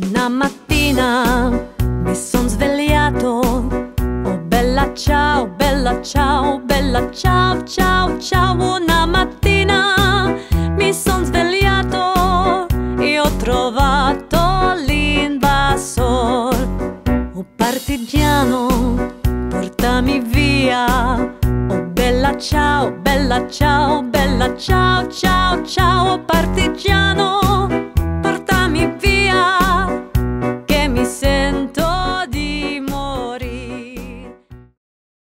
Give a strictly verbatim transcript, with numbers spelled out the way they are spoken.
Una mattina mi son svegliato, oh bella ciao, bella ciao, bella ciao, ciao, ciao. Una mattina mi son svegliato e ho trovato l'invasor. Oh partigiano, portami via, oh bella ciao, bella ciao, bella ciao, ciao, ciao, partigiano.